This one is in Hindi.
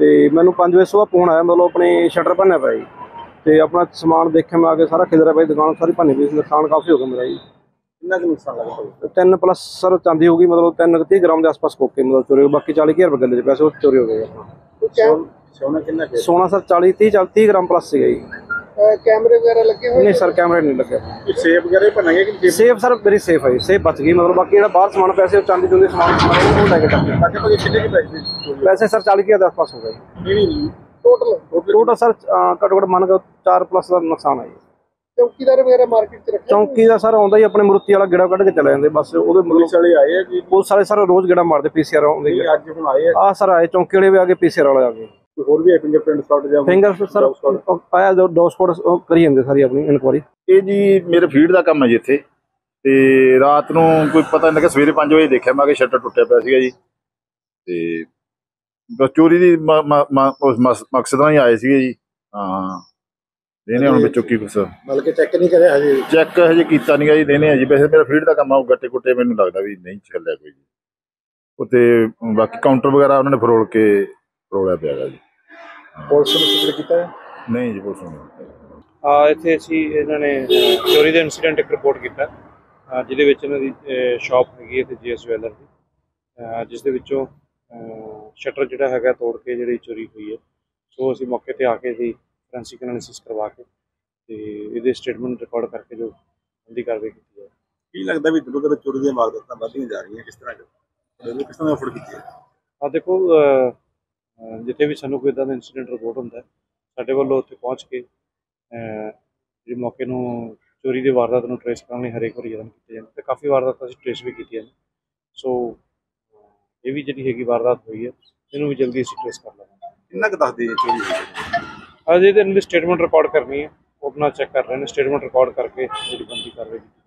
तो मैं 5 बजे सुबह फोन आया, मतलब अपने शटर भन्ने पाया जी, तो अपना समान देखा मैं आके सारा खिदरा पाई, दुकान सारी भन्नी पी, नुकसान काफ़ी हो गया मेरा जी। कितना नुकसान लगा? 3 प्लस सर चांदी होगी, मतलब 3-30 ग्राम के आसपास खोके मतलब चोरी हो, बाकी 40,000 रुपये गले पैसे चोरी हो गए। सोना सर 40-30 ग्राम प्लस से गई। कैमरे वगैरह लगे हुए? नहीं सर कैमरे नहीं लगे। सेफ वगैरह बनाएंगे कि? सेफ सर मेरी सेफ है, सेफ बच गई, मतलब बाकी जो बाहर सामान पैसे चांदी चुंदी सामान पैसे सर 40,000 के आसपास हो गए टोटल। टोटल सर घटो घट मान के 4 प्लस का नुकसान है। चौकीदार वगैरह मार्केट च रखे? चौकीदार सर आउंदा ही अपने मुरती वाला गेड़ा कट के चले जाते, बस ओदे पुलिस वाले आए जी। पुलिस वाले सर रोज गेड़ा मारते, पीसीआर आउंदे आज हुण आए आ सर, आए चौकी वाले भी आके पीसीआर वाले आके ਹੋਰ ਵੀ ਫਿੰਗਰਪ੍ਰਿੰਟ ਸਕਾਟ ਜਾਂ ਫਿੰਗਰਪ੍ਰਿੰਟ ਸਰ ਆਇਆ ਜੋ ਦੋ ਸਕਾਟ ਕਰੀ ਜਾਂਦੇ ਸਾਰੀ ਆਪਣੀ ਇਨਕੁਆਰੀ। ਇਹ ਜੀ ਮੇਰੇ ਫੀਡ ਦਾ ਕੰਮ ਹੈ ਜੀ ਇੱਥੇ, ਤੇ ਰਾਤ ਨੂੰ ਕੋਈ ਪਤਾ ਨਹੀਂ ਲੱਗਾ, ਸਵੇਰੇ 5 ਵਜੇ ਦੇਖਿਆ ਮੈਂ ਕਿ ਸ਼ਟਰ ਟੁੱਟਿਆ ਪਿਆ ਸੀਗਾ ਜੀ, ਤੇ ਬਸ ਚੋਰੀ ਦੀ ਮਕਸਦ ਨਾਲ ਹੀ ਆਏ ਸੀਗੇ ਜੀ। ਹਾਂ ਦੇਣੇ ਹੁਣ ਵਿੱਚੋਂ ਕੀ ਕੁਛ ਬਲਕਿ ਚੈੱਕ ਨਹੀਂ ਕਰਿਆ ਹਜੇ, ਚੈੱਕ ਹਜੇ ਕੀਤਾ ਨਹੀਂ ਜੀ, ਦੇਣੇ ਹਜੇ। ਵੈਸੇ ਮੇਰਾ ਫੀਡ ਦਾ ਕੰਮ ਆ, ਗੱਟੇ ਗੁੱਟੇ ਮੈਨੂੰ ਲੱਗਦਾ ਵੀ ਨਹੀਂ ਚੱਲਿਆ ਕੋਈ ਜੀ ਉੱਤੇ, ਬਾਕੀ ਕਾਊਂਟਰ ਵਗੈਰਾ ਉਹਨਾਂ ਨੇ ਫਰੋਲ ਕੇ ਰੋਲਿਆ ਪਿਆ ਹੈਗਾ ਜੀ। ਪੁਲਿਸ ਨੂੰ ਸੂਚਿਤ ਕੀਤਾ ਹੈ? ਨਹੀਂ ਜੀ ਪੁਲਿਸ ਨੂੰ ਇੱਥੇ ਅਸੀਂ ਇਹਨਾਂ ਨੇ ਚੋਰੀ ਦੇ ਇਨਸੀਡੈਂਟ ਇੱਕ ਰਿਪੋਰਟ ਕੀਤਾ, ਜਿਹਦੇ ਵਿੱਚ ਇਹਨਾਂ ਦੀ ਸ਼ਾਪ ਹੈਗੀ ਇੱਥੇ ਜੀਐਸ ਜਵੈਲਰ ਦੀ, ਜਿਸ ਦੇ ਵਿੱਚੋਂ ਸ਼ਟਰ ਜਿਹੜਾ ਹੈਗਾ ਤੋੜ ਕੇ ਜਿਹੜੀ ਚੋਰੀ ਹੋਈ ਹੈ। ਸੋ ਅਸੀਂ ਮੌਕੇ 'ਤੇ ਆ ਕੇ ਅਸੀਂ ਫੋਰੈਂਸਿਕ ਐਨਾਲਿਸਿਸ ਕਰਵਾ ਕੇ ਅਤੇ ਇਹਦੇ ਸਟੇਟਮੈਂਟ ਰਿਕਾਰਡ ਕਰਕੇ ਜੋ ਜਲਦੀ ਕਾਰਵਾਈ ਕੀਤੀ ਜਾਵੇ। ਕੀ ਲੱਗਦਾ ਵੀ ਜਦੋਂ ਕਦੇ ਚੋਰੀ ਦੀਆਂ ਵਾਰਦਾਤਾਂ ਵੱਧਦੀਆਂ ਜਾ ਰਹੀਆਂ, ਕਿਸ ਤਰ੍ਹਾਂ ਅਫੋਰਡ ਕੀਤੀ ਹੈ? ਦੇਖੋ जिते भी सूँ कोई इदा का इंसीडेंट रिपोर्ट होंगे, साढ़े वालों उत्थे पहुँच के जो मौके को चोरी की वारदात को ट्रेस करने हरेक बार यतन किए जाते हैं। काफ़ी वारदात अस ट्रेस भी की। सो ये भी जी है वारदात हुई है, इनू भी जल्दी अस ट्रेस कर लेंगे। कितना दस दी चोरी? अजे तो इनकी स्टेटमेंट रिकॉर्ड करनी है, वो अपना चेक कर रहे हैं, स्टेटमेंट रिकॉर्ड करके जी बनती कार्रवाई।